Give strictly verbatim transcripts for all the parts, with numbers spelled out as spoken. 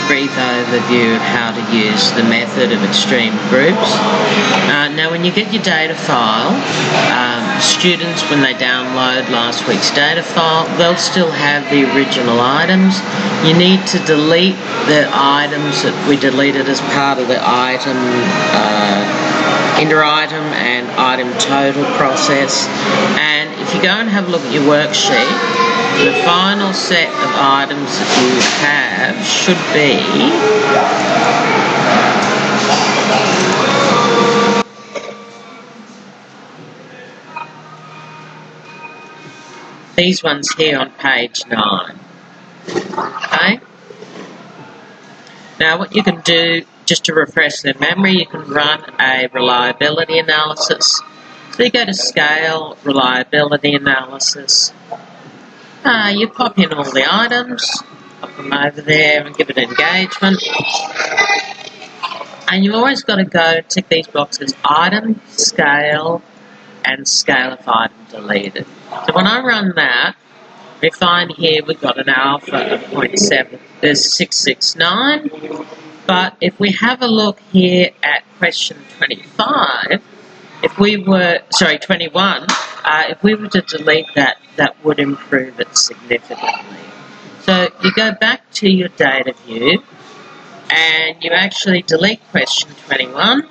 a brief overview of how to use the method of extreme groups. Uh, now when you get your data file, um, students, when they download last week's data file, they'll still have the original items. You need to delete the items that we deleted as part of the item uh, inter-item and item total process. And if you go and have a look at your worksheet, the final set of items that you have should be these ones here on page nine. Okay? Now what you can do, just to refresh their memory, you can run a reliability analysis. So you go to Scale, Reliability Analysis. Uh, you pop in all the items, pop them over there and give it engagement. And you've always got to go tick these boxes, Item, Scale, and Scale if Item Deleted. So when I run that, we find here we've got an alpha of zero point seven. There's six six nine. But if we have a look here at question twenty-five, If we were, sorry, twenty-one, uh, if we were to delete that, that would improve it significantly. So you go back to your data view and you actually delete question twenty-one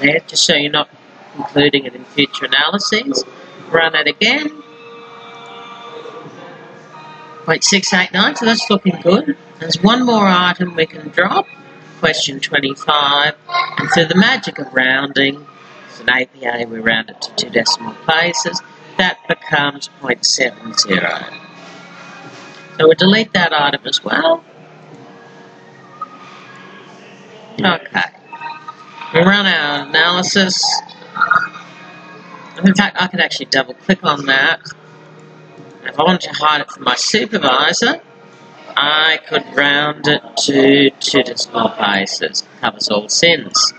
there, just so you're not including it in future analyses. Run it again. zero point six eight nine, so that's looking good. There's one more item we can drop, question twenty-five, and through the magic of rounding, an A P A, we round it to two decimal places, that becomes zero point seven zero. So we'll delete that item as well. Okay. We run our analysis. In fact, I can actually double click on that. If I wanted to hide it from my supervisor, I could round it to two decimal places. Covers all sins.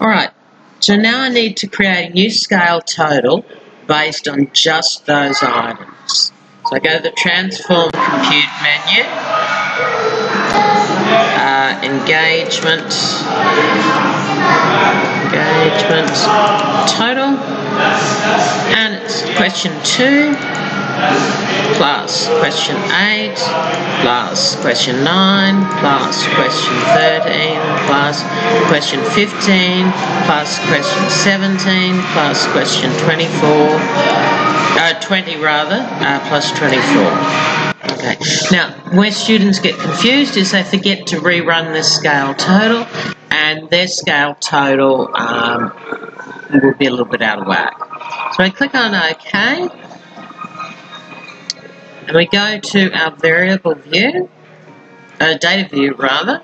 Alright. So now I need to create a new scale total based on just those items. So I go to the Transform Compute menu, uh, Engagement, Engagement, Total, and it's question two, plus question eight, plus question nine, plus question thirteen, plus question fifteen, plus question seventeen, plus question twenty-four, uh, twenty rather, uh, plus twenty-four. Okay. Now, where students get confused is they forget to rerun the scale total, and their scale total um, will be a little bit out of whack. So I click on OK. And we go to our variable view, uh, data view rather,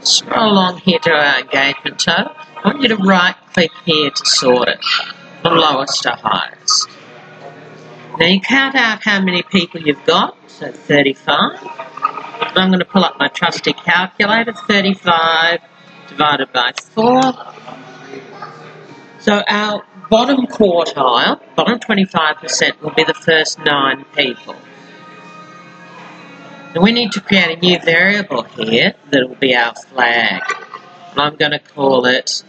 scroll along here to our engagement total. I want you to right click here to sort it, from lowest to highest. Now you count out how many people you've got, so thirty-five. And I'm going to pull up my trusty calculator, thirty-five divided by four. So our bottom quartile, bottom twenty-five percent will be the first nine people. And we need to create a new variable here that will be our flag. And I'm going to call it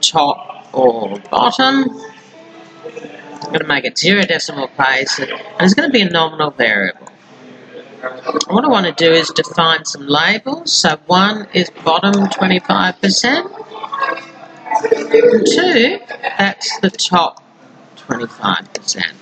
top or bottom. I'm going to make it zero decimal place, and it's going to be a nominal variable. What I want to do is define some labels. So one is bottom twenty-five percent. And two, that's the top twenty-five percent.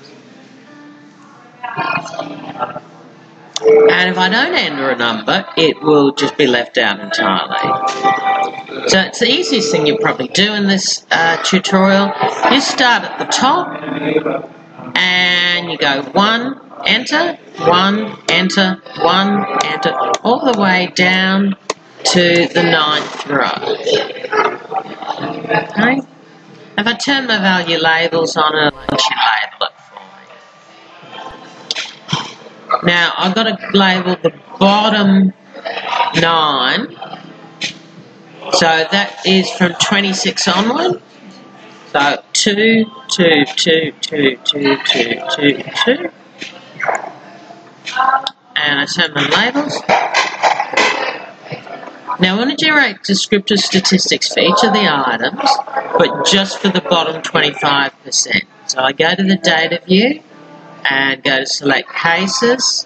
And if I don't enter a number, it will just be left out entirely. So it's the easiest thing you probably do in this uh, tutorial. You start at the top and you go one, enter, one, enter, one, enter, all the way down to the ninth row. Okay. If I turn my value labels on, it'll actually label it for me. Now I've got to label the bottom nine. So that is from twenty-six onward. So two, two, two, two, two, two, two, two. And I turn my labels. Now I want to generate descriptive statistics for each of the items, but just for the bottom twenty-five percent. So I go to the data view and go to select cases,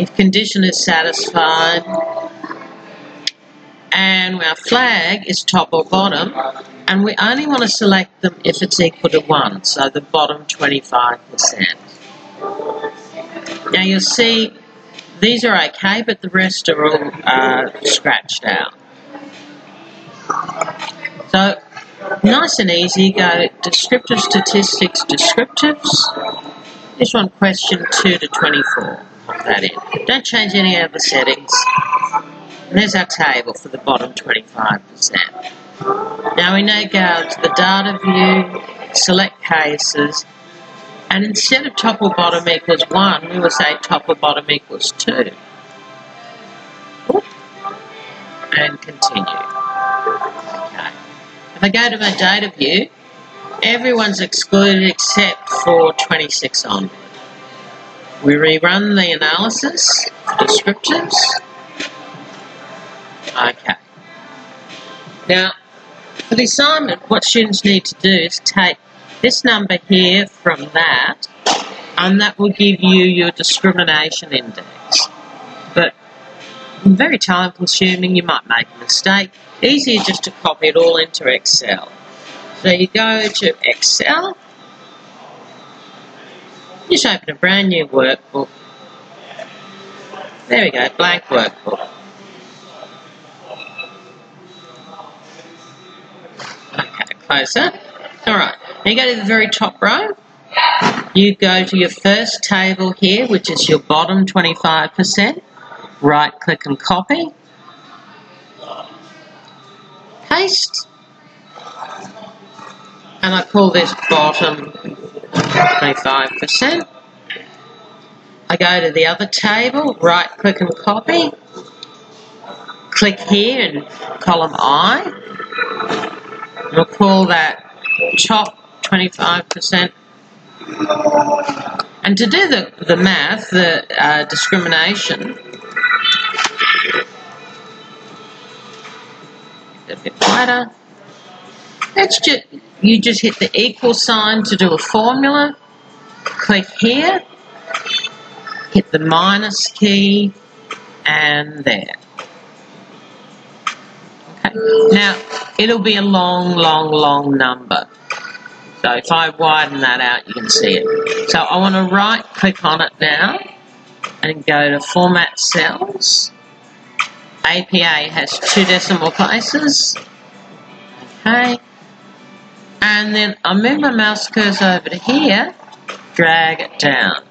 if condition is satisfied, and our flag is top or bottom, and we only want to select them if it's equal to one, so the bottom twenty-five percent. Now you'll see these are okay, but the rest are all uh, scratched out. So nice and easy, go descriptive statistics, descriptives. This one, question two to twenty-four, pop that in. Don't change any other settings. And there's our table for the bottom twenty-five percent. Now we now go to the data view, select cases, and instead of top or bottom equals one, we will say top or bottom equals two. And continue. Okay. If I go to my data view, everyone's excluded except for twenty-six on. We rerun the analysis, descriptives. Okay. Now, for the assignment, what students need to do is take this number here from that, and that will give you your discrimination index. But very time consuming, you might make a mistake. Easier just to copy it all into Excel. So you go to Excel, just open a brand new workbook. There we go, blank workbook. Okay, close that. Alright, now you go to the very top row, you go to your first table here, which is your bottom twenty-five percent, right click and copy, paste. And I call this bottom twenty-five percent. I go to the other table, right click and copy. Click here in column I. We'll call that top twenty-five percent. And to do the, the math, the uh, discrimination, a bit wider. Let's just, you just hit the equal sign to do a formula, click here, hit the minus key, and there. Okay. Now, it'll be a long, long, long number. So if I widen that out, you can see it. So I want to right-click on it now and go to Format Cells. A P A has two decimal places. Okay. And then I move my mouse cursor over to here, drag it down.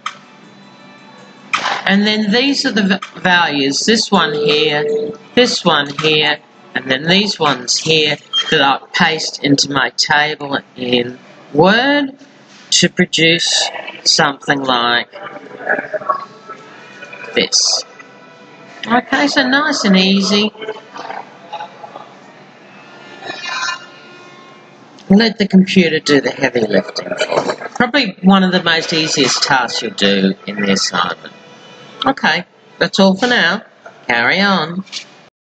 And then these are the values, this one here, this one here, and then these ones here that I paste into my table in Word to produce something like this. Okay, so nice and easy. Let the computer do the heavy lifting for you. Probably one of the most easiest tasks you'll do in the assignment. Okay, that's all for now. Carry on.